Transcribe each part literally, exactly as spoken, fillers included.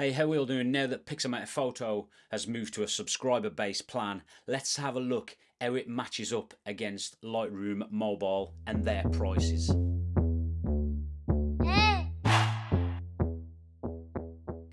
Hey, how are we all doing? Now that Pixelmator Photo has moved to a subscriber-based plan, let's have a look how it matches up against Lightroom Mobile and their prices.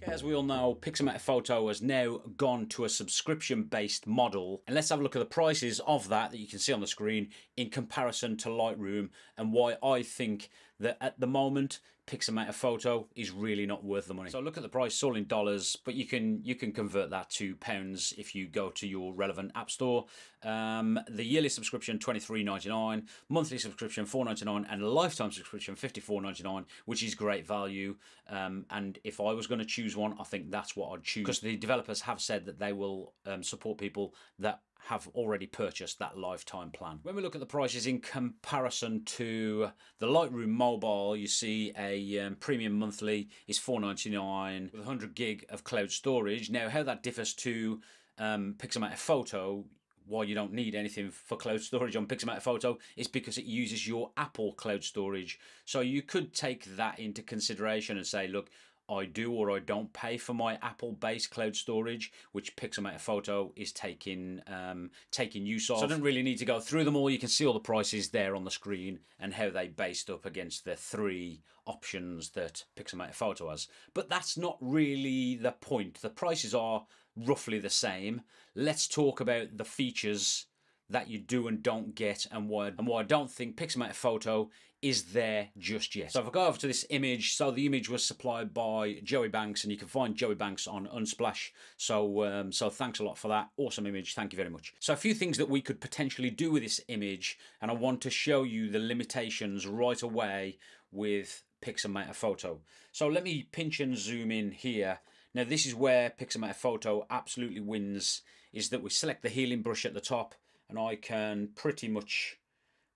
As we all know, Pixelmator Photo has now gone to a subscription-based model. And let's have a look at the prices of that that you can see on the screen in comparison to Lightroom and why I think that at the moment, Pixelmator Photo is really not worth the money. So look at the price, it's all in dollars, but you can you can convert that to pounds if you go to your relevant app store. Um, the yearly subscription, twenty-three ninety-nine, monthly subscription, four ninety-nine, and a lifetime subscription, fifty-four ninety-nine, which is great value. Um, and if I was going to choose one, I think that's what I'd choose, because the developers have said that they will um, support people that have already purchased that lifetime plan. When we look at the prices in comparison to the Lightroom Mobile, you see a um, premium monthly is four ninety-nine with one hundred gig of cloud storage. Now, how that differs to um, Pixelmator Photo, why you don't need anything for cloud storage on Pixelmator Photo, is because it uses your Apple cloud storage. So you could take that into consideration and say, look, I do or I don't pay for my Apple-based cloud storage, which Pixelmator Photo is taking um, taking use of. So I don't really need to go through them all. You can see all the prices there on the screen and how they based up against the three options that Pixelmator Photo has. But that's not really the point. The prices are roughly the same. Let's talk about the features that you do and don't get, and why, and why I don't think Pixelmator Photo is there just yet. So if I go over to this image, so the image was supplied by Joey Banks, and you can find Joey Banks on Unsplash. So, um, so thanks a lot for that. Awesome image, thank you very much. So a few things that we could potentially do with this image, and I want to show you the limitations right away with Pixelmator Photo. So let me pinch and zoom in here. Now this is where Pixelmator Photo absolutely wins, is that we select the healing brush at the top, and I can pretty much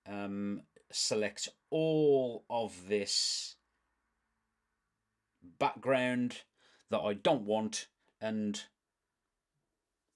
um, select all of this background that I don't want, and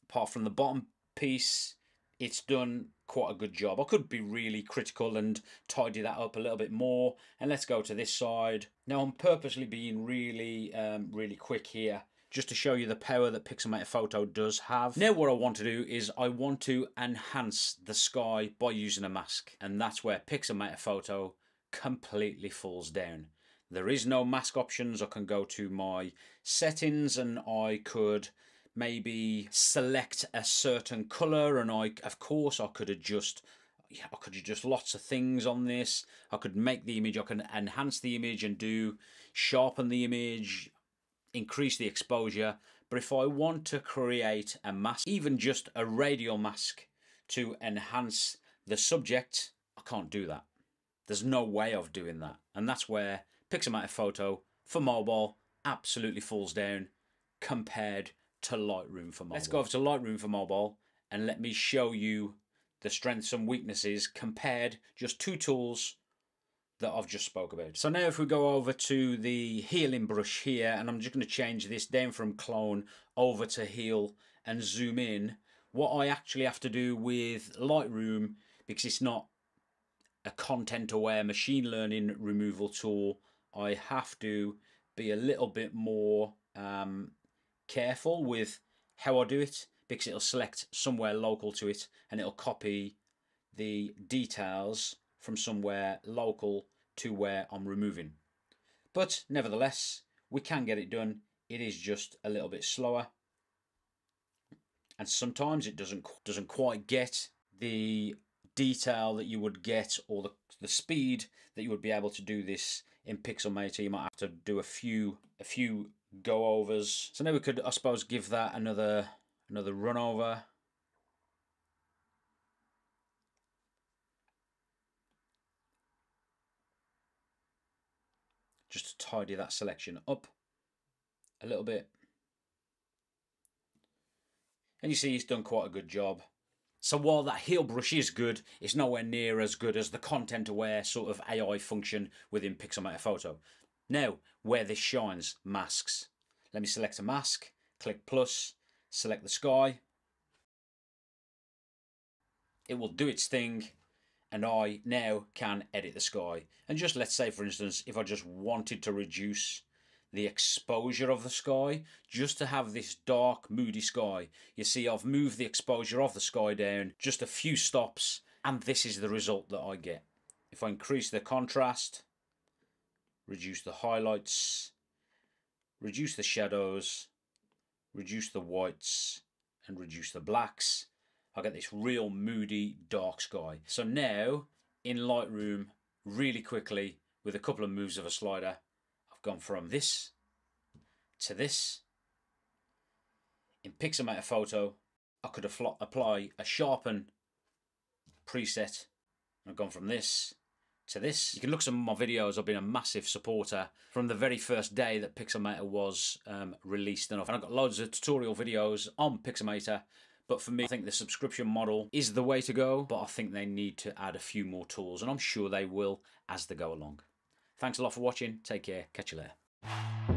apart from the bottom piece, it's done quite a good job. I could be really critical and tidy that up a little bit more, and let's go to this side. Now I'm purposely being really, um, really quick here, just to show you the power that Pixelmator Photo does have. Now what I want to do is I want to enhance the sky by using a mask, and that's where Pixelmator Photo completely falls down. There is no mask options. I can go to my settings and I could maybe select a certain color, and I, of course, I could adjust Yeah, I could adjust lots of things on this. I could make the image, I can enhance the image and do sharpen the image, increase the exposure. But if I want to create a mask, even just a radial mask to enhance the subject, I can't do that. There's no way of doing that. And that's where Pixelmator Photo for mobile absolutely falls down compared to Lightroom for mobile. Let's go over to Lightroom for mobile and let me show you the strengths and weaknesses compared just two tools that I've just spoke about. So now if we go over to the healing brush here, and I'm just going to change this down from clone over to heal and zoom in, what I actually have to do with Lightroom, because it's not a content aware machine learning removal tool, I have to be a little bit more um, careful with how I do it, because it'll select somewhere local to it and it'll copy the details from somewhere local to where I'm removing. But nevertheless, we can get it done. It is just a little bit slower, and sometimes it doesn't doesn't quite get the detail that you would get, or the, the speed that you would be able to do this in Pixelmator. You might have to do a few a few go overs. So now we could, I suppose, give that another another run over. Just to tidy that selection up a little bit. And you see he's done quite a good job. So while that heal brush is good, it's nowhere near as good as the content aware sort of A I function within Pixelmator Photo. Now, where this shines, masks. Let me select a mask, click plus, select the sky. It will do its thing. And I now can edit the sky. And just let's say, for instance, if I just wanted to reduce the exposure of the sky, just to have this dark, moody sky. You see, I've moved the exposure of the sky down just a few stops, and this is the result that I get. If I increase the contrast, reduce the highlights, reduce the shadows, reduce the whites, and reduce the blacks, I get this real moody, dark sky. So now, in Lightroom, really quickly, with a couple of moves of a slider, I've gone from this to this. In Pixelmator Photo, I could apply a sharpen preset. I've gone from this to this. You can look at some of my videos. I've been a massive supporter from the very first day that Pixelmator was um, released. And I've got loads of tutorial videos on Pixelmator. But for me, I think the subscription model is the way to go, but I think they need to add a few more tools, and I'm sure they will as they go along. Thanks a lot for watching. Take care. Catch you later.